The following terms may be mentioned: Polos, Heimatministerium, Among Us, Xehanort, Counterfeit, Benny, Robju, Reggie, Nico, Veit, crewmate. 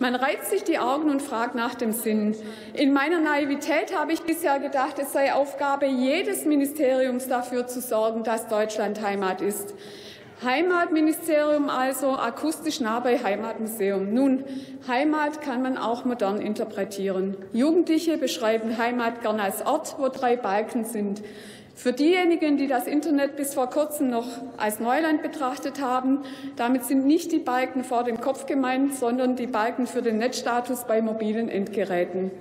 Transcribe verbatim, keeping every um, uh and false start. Man reibt sich die Augen und fragt nach dem Sinn. In meiner Naivität habe ich bisher gedacht, es sei Aufgabe jedes Ministeriums dafür zu sorgen, dass Deutschland Heimat ist. Heimatministerium also, akustisch nah bei Heimatmuseum. Nun, Heimat kann man auch modern interpretieren. Jugendliche beschreiben Heimat gern als Ort, wo drei Balken sind. Für diejenigen, die das Internet bis vor kurzem noch als Neuland betrachtet haben, damit sind nicht die Balken vor dem Kopf gemeint, sondern die Balken für den Netzstatus bei mobilen Endgeräten.